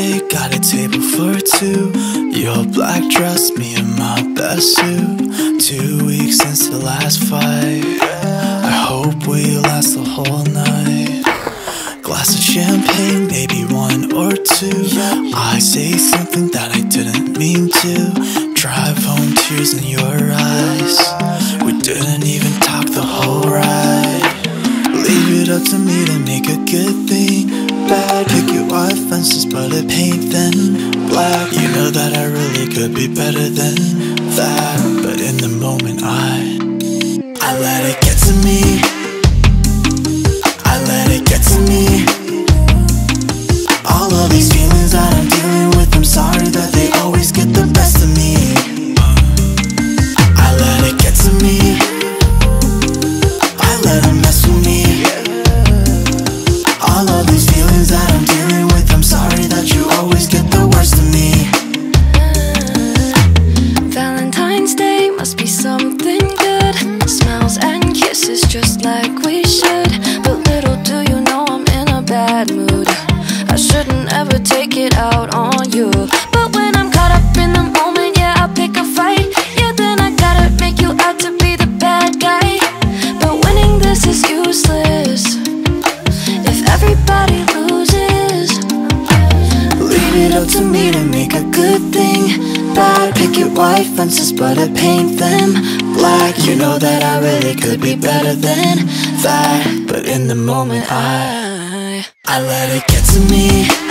Tuesday, got a table for two. Your black dress, me in my best suit. 2 weeks since the last fight, I hope we last the whole night. Glass of champagne, maybe one or two. I say something that I didn't mean to. Drive home, tears in your eyes. We didn't even talk the whole ride. Leave it up to me to make a good thing bad. Pick your art fences, but it paint then black. You know that I really could be better than that, but in the moment I let it get to me. I let it get to me. All of these feelings that I'm dealing with, I'm sorry that they always get the best of me. I let it get to me. I let them mess with me. All of these feelings that I'm dealing with, I'm sorry that you always get the worst of me. Valentine's Day must be something good. Smiles and kisses just like we should. But little do you know I'm in a bad mood. I shouldn't ever take it out on you. But when I'm caught up in the moment, yeah, I pick a fight. Yeah, then I gotta make you out to be the bad guy. But winning this is useless if everybody loses. Leave it up to me to make a good thing bad. Pick your white fences, but I paint them black. You know that I really could be better than that, but in the moment I let it get to me.